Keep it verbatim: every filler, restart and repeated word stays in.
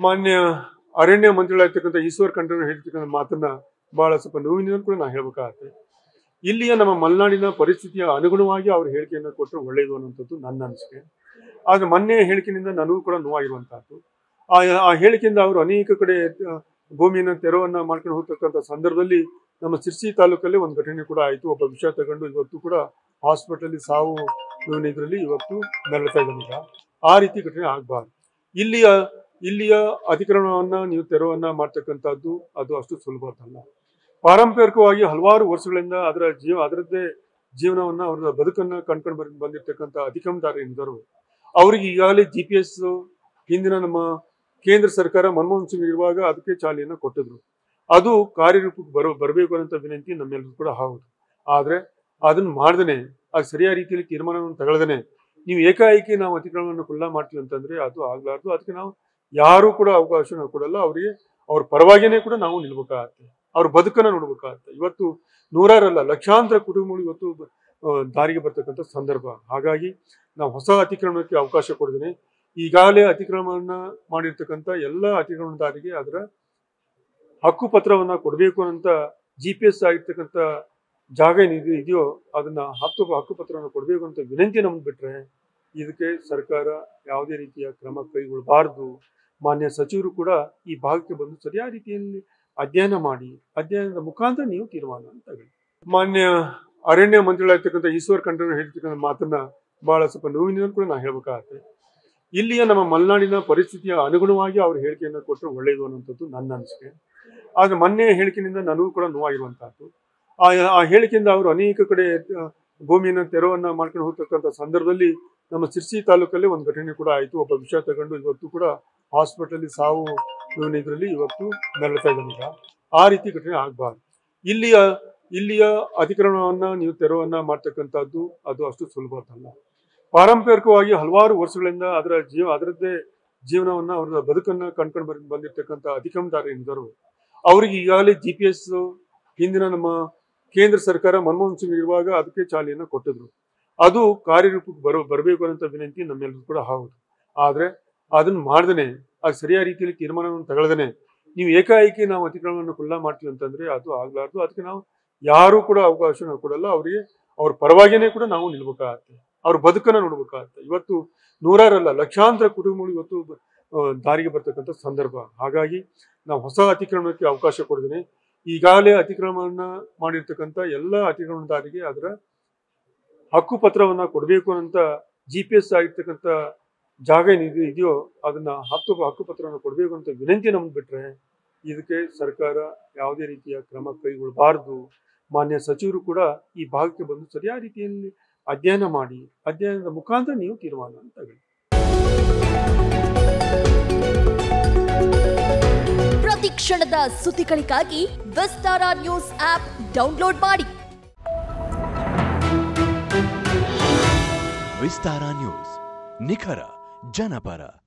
Manya Aranya Manjula taken the Iswar country taken Matana, Balasupanuin Kuna Helbakate. Ilya Malanina, Parisitia, Anagunawaya, or Helkin, a quarter of Valegon Tatu, Nananske. As a Mane Helkin in the Nanukura Noivan Tatu. I Helkin, our Anika, Gomina, Terona, Martin Hutaka, the Sandervali, Namasisi Talukale, one Katinikurai, two of Babisha Takandu, Tukura, Hospital is how you need to leave up to Nalatagamiga, Ariti Katina Akbar. Ilya Ilya Atikrana, New Terona, Martakantadu, Adostu Sulbatana. Paramperkoagi, Halvar, Ursulenda, Adra, Jim, other day, Jimna or the Badukana, Contemporary Banditakanta, Adikam Darin Doro. Auri Yale, G P S, Hindanama, Kendra Sarkara, Mamon Simivaga, Adke Chalina, Kotadru. Adu, Kari Burbekonta Vinantin, the Melkura House. Adre, Adan Mardane, Asaria Rikil, Kirman, Tagadane. New Eka Ikina, Atikrana Kula, Martin Tandre, Adu Aglar, Atkana, Yarukuda, Avashana Kudala, or Paravagane Kuda, now Nilbukate. Or Badukana Nubukata, you were to Nurarala, Lakshandra Kudumu, you were to Dari Batakanta Sandarba, Hagagi, now Hosa Atikramaki, Aukasha Kordane, Igale Atikramana, Manditakanta, Yella Atikram Dari Adra, Haku Patravana, Kurvekonanta, G P S Aitakanta, Jaga Nidio, Adana, Hatu Haku Patrana, Kurvekonta, Vinentinum Betre, Izke, Sarkara, Yaudiritia, Kramakai, Bardu, Mania Sachuru Kuda, Ibakaban Sariati. Adhyana Madi, Adhyana Mukanta New Tirwana. Manya Aranya Manjula taken the Iswar country head taken Matana, Balasupanuin Kuna Helbakate. Ilya Malanina, Parisitia, Anagunawaya, or Helkin, a quarter of Valegon Tatu, Nananske. As a Mane Helkin in the Nanukura Noivan Tatu. I Helkin, our Anika, Gomina, Terona, Martin Hutaka, the Sandervali, Namasisi Talukale, one Katinikurai, two of Babisha Takandu, Tukura, Hospital is how. Naturally, you were to Nalatagamiga, Ariti Katina Akbar. Ilya Ilya Atikrana, New Terona, Martakantadu, Adostu Sulbatana. Paramperkoagi, Halvar, Ursulenda, Adra, Jim, other day, Jimna or the Badukana, Contemporary Banditakanta, Adikam Darin Doro. Auri Yale, G P S, Hindanama, Kendra Sarkara, Mamon Simivaga, Adke Chalina, Kotadru. Adu, Kari Burbekonta Vinantin, the Melkura House. Adre, Adan Mardane. A Seria Ritil Kirman Tagadane. New Eka Ikina, Matikrana Kula, Martin Tandre, Atu Aglar, Atkana, Yarukuda, Avashana Kudala, or Paravagane Kuda, now Nilbukate, or Badukana Nubukate. You were to Nurarala, Lakshandra Kudumu, you were to Dari Batakanta, Sandarba, Hagagi, now Hosa Atikramaki, Avasha Kordane, Igale Atikramana, Manditakanta, Yella Atikram Dari Adra, Haku Patravana, Kurvekonta, G P S Aitakanta. Jaga Nidio, Adana, Hatu Haku Patrana Kurvegon, the Vinentinum Betre, Izke, Sarkara, Yaudiritia, Kramakai, Bardu, Mania Sachuru Kuda, Ibakaban Sariati, Adhyana Madi, Adyan the Mukanta New Tirwana. Pratikshanada Sutikarikagi, Vistara News app, download Madi. Vistara News, Nikhara. Janapara